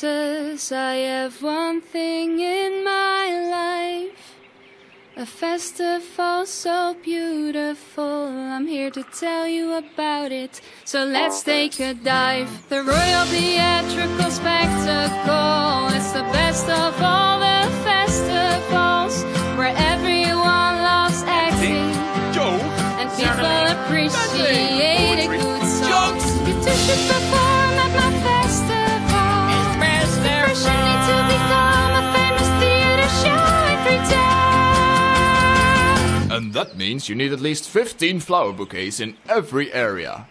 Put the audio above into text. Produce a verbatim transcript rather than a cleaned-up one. Jesus, I have one thing in my life, a festival so beautiful. I'm here to tell you about it, so let's take a dive. The royal theatrical spectacle, it's the best of all the festivals, where everyone loves acting and people appreciate a good song. You two should perform at my festival. The first you need to become a famous theater show every day. And that means you need at least fifteen flower bouquets in every area.